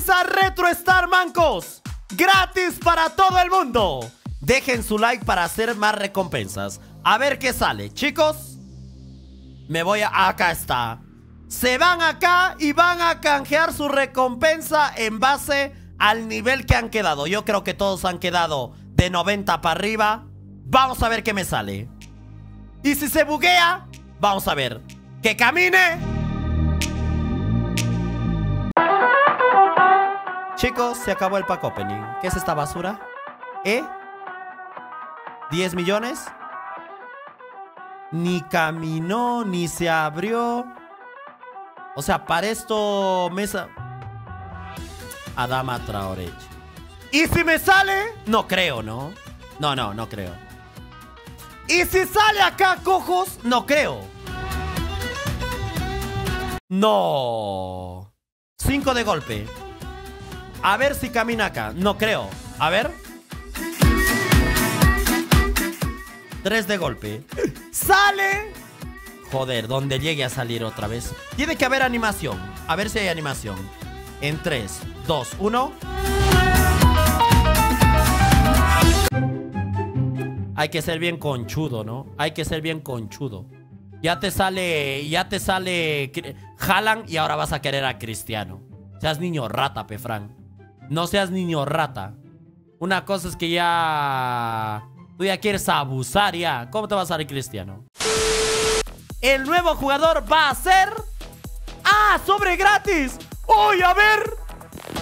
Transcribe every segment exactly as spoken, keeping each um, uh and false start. Comienza Retro Star, mancos. Gratis para todo el mundo. Dejen su like para hacer más recompensas. A ver qué sale, chicos. Me voy a... Acá está. Se van acá y van a canjear su recompensa en base al nivel que han quedado. Yo creo que todos han quedado de noventa para arriba. Vamos a ver qué me sale. Y si se buguea, vamos a ver. ¡Que camine! Chicos, se acabó el pack opening. ¿Qué es esta basura? ¿Eh? ¿diez millones? Ni caminó, ni se abrió. O sea, para esto... Mesa... Adama Traoré. ¿Y si me sale? No creo, ¿no? No, no, no creo. ¿Y si sale acá, cojos? No creo. No. cinco de golpe. A ver si camina acá. No creo. A ver. Tres de golpe. ¡Sale! Joder, donde llegue a salir otra vez. Tiene que haber animación. A ver si hay animación. En tres, dos, uno. Hay que ser bien conchudo, ¿no? Hay que ser bien conchudo. Ya te sale... Ya te sale... Haaland y ahora vas a querer a Cristiano. Seas niño rata, Pefran. No seas niño rata. Una cosa es que ya... Tú ya quieres abusar ya. ¿Cómo te va a salir Cristiano? El nuevo jugador va a ser... ¡Ah! ¡Sobre gratis! ¡Hoy, a ver!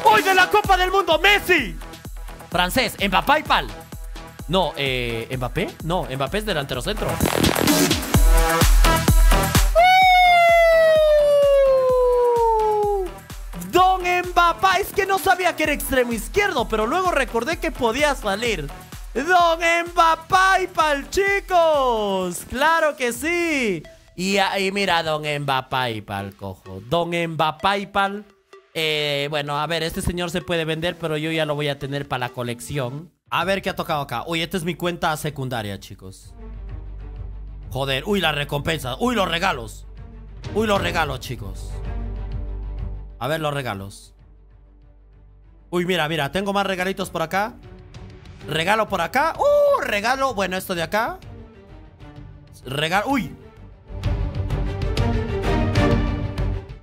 ¡Hoy de la Copa del Mundo! ¡Messi! Francés, Mbappé y Pal. No, eh... ¿Mbappé? No, Mbappé es delantero centro. Mbappé, es que no sabía que era extremo izquierdo, pero luego recordé que podía salir. Don Mbappé y Pal, chicos. Claro que sí. Y, y mira, Don Mbappé y Pal, cojo. Don Mbappé y Pal. Eh, bueno, a ver, este señor se puede vender, pero yo ya lo voy a tener para la colección. A ver qué ha tocado acá. Uy, esta es mi cuenta secundaria, chicos. Joder, uy, las recompensas. Uy, los regalos. Uy, los regalos, chicos. A ver los regalos. Uy, mira, mira, tengo más regalitos por acá. Regalo por acá. ¡Uh! Regalo, bueno, esto de acá. Regalo, ¡uy!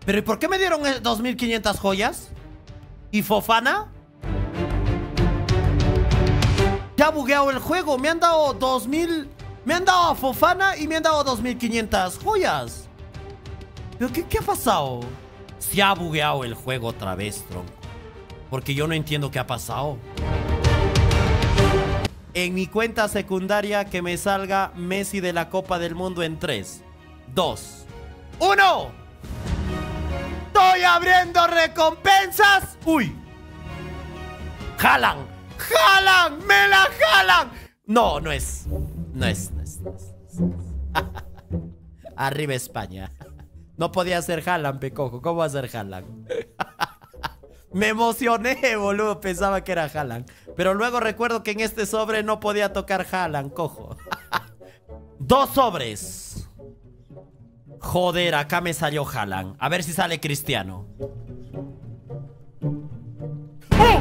Pero ¿y por qué me dieron dos mil quinientas joyas? ¿Y Fofana? Ya bugueado el juego. Me han dado dos mil. Me han dado a Fofana y me han dado dos mil quinientas joyas. ¿Pero qué, qué ha pasado? Se ha bugueado el juego otra vez, tronco. Porque yo no entiendo qué ha pasado. En mi cuenta secundaria que me salga Messi de la Copa del Mundo en tres, dos, uno. ¡Estoy abriendo recompensas! ¡Uy! ¡Haaland! ¡Haaland! ¡Me la Haaland! No, no es. No es, no es, no es, no es. Arriba España. No podía ser Haaland, pecojo. ¿Cómo va a ser Haaland? Me emocioné, boludo. Pensaba que era Haaland. Pero luego recuerdo que en este sobre no podía tocar Haaland, cojo. Dos sobres. Joder, acá me salió Haaland. A ver si sale Cristiano. ¡Oh!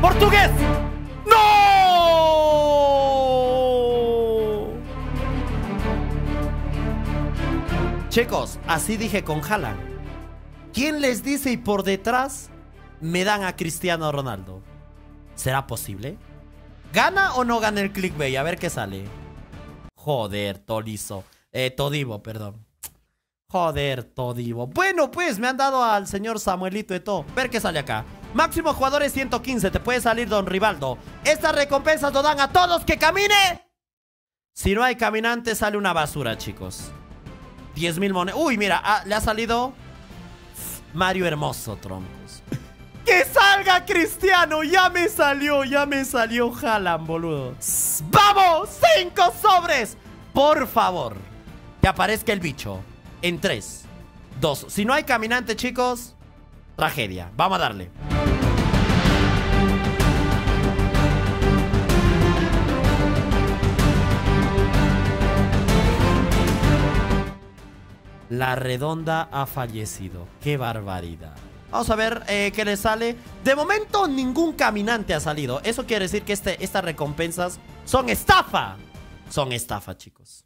¡Portugués! Chicos, así dije con Haaland. ¿Quién les dice y por detrás me dan a Cristiano Ronaldo? ¿Será posible? ¿Gana o no gana el clickbait? A ver qué sale. Joder, Tolizo. Eh, Todivo, perdón. Joder, Todivo. Bueno, pues me han dado al señor Samuel Eto'o. A ver qué sale acá. Máximo jugadores ciento quince. Te puede salir Don Rivaldo. Estas recompensas lo dan a todos que camine. Si no hay caminante, sale una basura, chicos. diez mil monedas. Uy, mira, ah, le ha salido Mario Hermoso, troncos. ¡Que salga Cristiano! Ya me salió, ya me salió Haaland, boludo. ¡Vamos! ¡Cinco sobres! Por favor, que aparezca el bicho. En tres, dos. Si no hay caminante, chicos, tragedia. Vamos a darle. La redonda ha fallecido. ¡Qué barbaridad! Vamos a ver eh, qué le sale. De momento ningún caminante ha salido. Eso quiere decir que este, estas recompensas son estafa. Son estafa, chicos.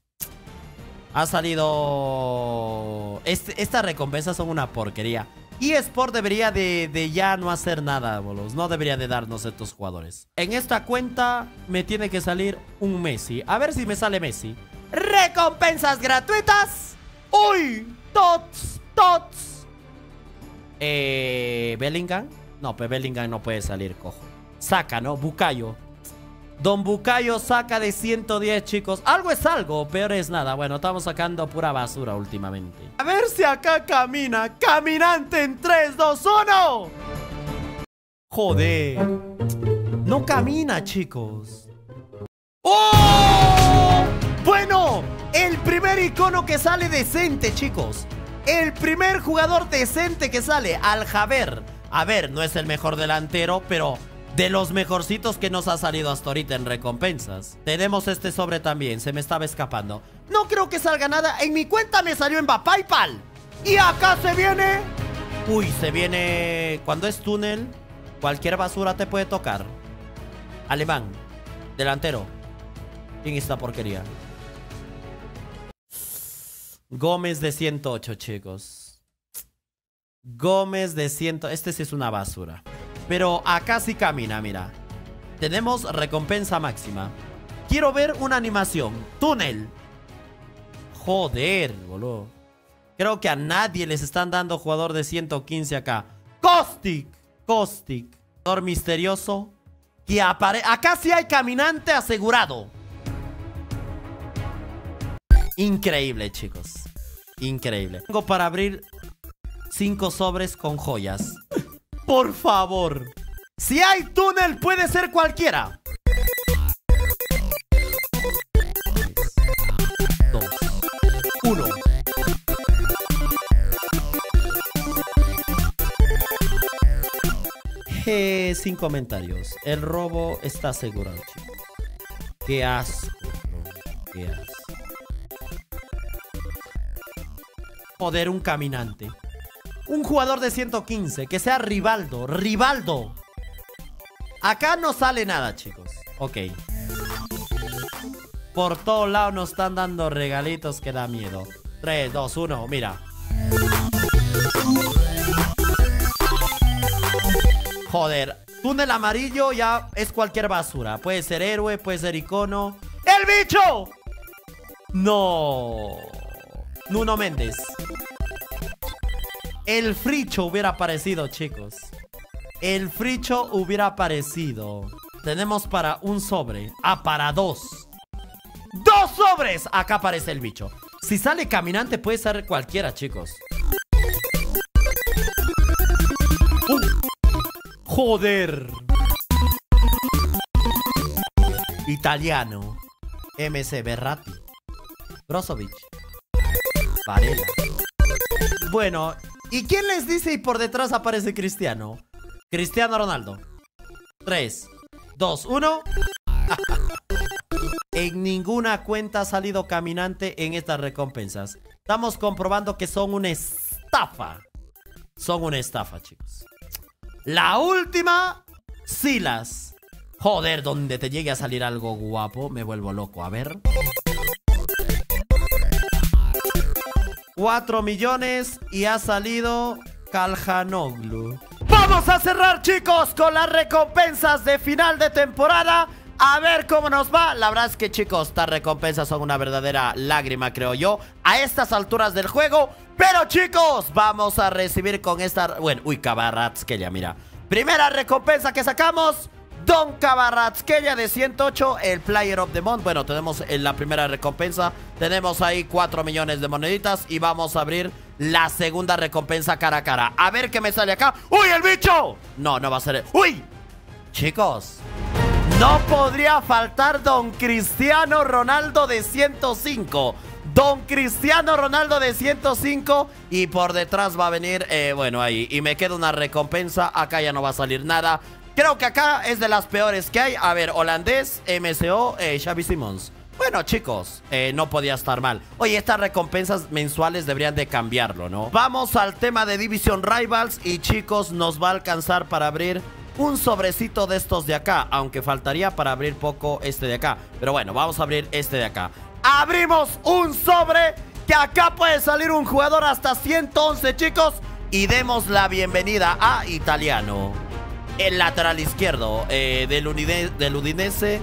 Ha salido... Este, estas recompensas son una porquería. eSport debería de, de ya no hacer nada, bolos. No debería de darnos estos jugadores. En esta cuenta me tiene que salir un Messi. A ver si me sale Messi. Recompensas gratuitas. Uy, tots, tots. Eh, Bellingham. No, pues Bellingham no puede salir, cojo. Saca, ¿no? Bukayo. Don Bukayo saca de ciento diez, chicos. Algo es algo, peor es nada. Bueno, estamos sacando pura basura últimamente. A ver si acá camina. Caminante en tres, dos, uno. Joder. No camina, chicos. ¡Oh! Bueno, el primer icono que sale decente, chicos. El primer jugador decente que sale, Al Jaber. A ver, no es el mejor delantero, pero... de los mejorcitos que nos ha salido hasta ahorita en recompensas. Tenemos este sobre también. Se me estaba escapando. No creo que salga nada. En mi cuenta me salió Mbappé y pal. Y acá se viene... Uy, se viene... Cuando es túnel, cualquier basura te puede tocar. Alemán. Delantero. ¿Quién es esta porquería? Gómez de ciento ocho, chicos. Gómez de cien... Este sí es una basura. Pero acá sí camina, mira. Tenemos recompensa máxima. Quiero ver una animación. Túnel. Joder, boludo. Creo que a nadie les están dando jugador de ciento quince acá. Kostik. Kostik. Jugador misterioso. Que apare... Acá sí hay caminante asegurado. Increíble, chicos. Increíble. Tengo para abrir cinco sobres con joyas. Por favor. Si hay túnel, puede ser cualquiera. tres, dos, uno. Eh, sin comentarios. El robo está asegurado, chicos. Qué asco, bro. Qué asco. Joder, un caminante. Un jugador de ciento quince, que sea Rivaldo. Rivaldo. Acá no sale nada, chicos. Ok. Por todos lados nos están dando regalitos que da miedo. tres, dos, uno, mira. Joder. Túnel amarillo ya es cualquier basura. Puede ser héroe, puede ser icono. ¡El bicho! No. Nuno Méndez. El fricho hubiera aparecido, chicos. El fricho hubiera aparecido. Tenemos para un sobre. Ah, para dos. ¡Dos sobres! Acá aparece el bicho. Si sale caminante puede ser cualquiera, chicos. Uh. ¡Joder! Italiano. M C Verratti. Brozovic. Varela. Bueno... ¿Y quién les dice y por detrás aparece Cristiano? Cristiano Ronaldo. tres, dos, uno. En ninguna cuenta ha salido caminante en estas recompensas. Estamos comprobando que son una estafa. Son una estafa, chicos. La última, Silas. Joder, donde te llegue a salir algo guapo, me vuelvo loco. A ver... cuatro millones y ha salido Calhanoglu. Vamos a cerrar, chicos, con las recompensas de final de temporada. A ver cómo nos va. La verdad es que, chicos, estas recompensas son una verdadera lágrima, creo yo, a estas alturas del juego. Pero, chicos, vamos a recibir con esta... Bueno, uy, Cabarratsquilla, mira. Primera recompensa que sacamos... Don Cabarratsquilla de ciento ocho, el Player of the Month. Bueno, tenemos en la primera recompensa. Tenemos ahí cuatro millones de moneditas. Y vamos a abrir la segunda recompensa cara a cara. A ver qué me sale acá. ¡Uy, el bicho! No, no va a ser el... ¡Uy! Chicos, no podría faltar Don Cristiano Ronaldo de ciento cinco. Don Cristiano Ronaldo de ciento cinco. Y por detrás va a venir, eh, bueno, ahí. Y me queda una recompensa. Acá ya no va a salir nada. Creo que acá es de las peores que hay. A ver, holandés, M C O, eh, Xavi Simmons. Bueno, chicos, eh, no podía estar mal. Oye, estas recompensas mensuales deberían de cambiarlo, ¿no? Vamos al tema de Division Rivals y, chicos, nos va a alcanzar para abrir un sobrecito de estos de acá, aunque faltaría para abrir poco este de acá. Pero bueno, vamos a abrir este de acá. Abrimos un sobre que acá puede salir un jugador hasta ciento once, chicos. Y demos la bienvenida a Italiano, el lateral izquierdo eh, del, Udine del Udinese,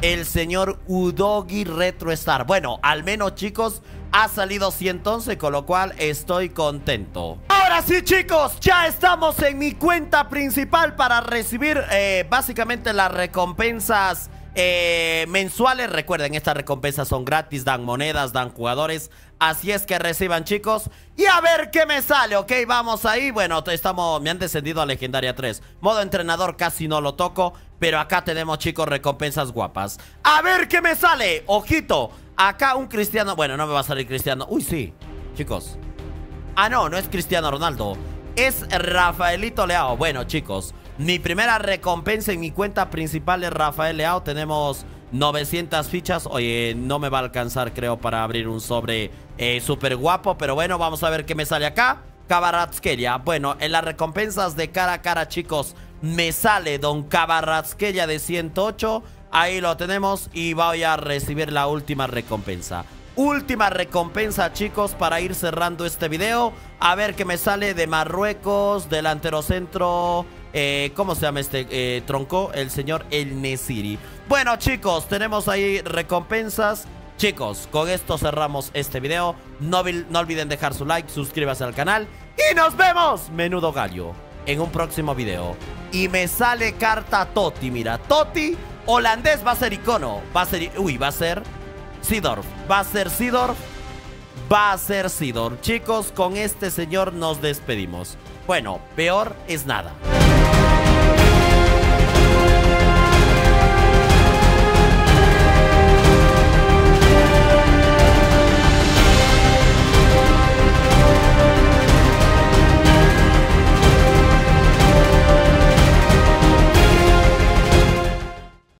el señor Udogi Retro Star. Bueno, al menos, chicos, ha salido ciento once, con lo cual estoy contento. Ahora sí, chicos, ya estamos en mi cuenta principal para recibir eh, básicamente las recompensas eh, mensuales. Recuerden, estas recompensas son gratis, dan monedas, dan jugadores. Así es que reciban, chicos. Y a ver qué me sale, ok, vamos ahí. Bueno, estamos, me han descendido a Legendaria tres. Modo entrenador casi no lo toco, pero acá tenemos, chicos, recompensas guapas. A ver qué me sale, ojito. Acá un Cristiano, bueno, no me va a salir Cristiano. Uy, sí, chicos. Ah, no, no es Cristiano Ronaldo, es Rafaelito Leao. Bueno, chicos, mi primera recompensa en mi cuenta principal es Rafael Leao. Tenemos novecientas fichas. Oye, no me va a alcanzar, creo, para abrir un sobre eh, súper guapo. Pero bueno, vamos a ver qué me sale acá. Cabarratsquilla. Bueno, en las recompensas de cara a cara, chicos, me sale Don Cabarratsquilla de ciento ocho. Ahí lo tenemos y voy a recibir la última recompensa. Última recompensa, chicos, para ir cerrando este video. A ver qué me sale de Marruecos, delantero centro. Eh, ¿Cómo se llama este eh, tronco? El señor El Neciri. Bueno, chicos, tenemos ahí recompensas. Chicos, con esto cerramos este video. No, no olviden dejar su like, suscríbase al canal. Y nos vemos, menudo gallo, en un próximo video. Y me sale carta Totti, mira. Totti, holandés, va a ser icono. Va a ser... Uy, va a ser... Seedorf, va a ser Seedorf, va a ser Seedorf. Chicos, con este señor nos despedimos. Bueno, peor es nada.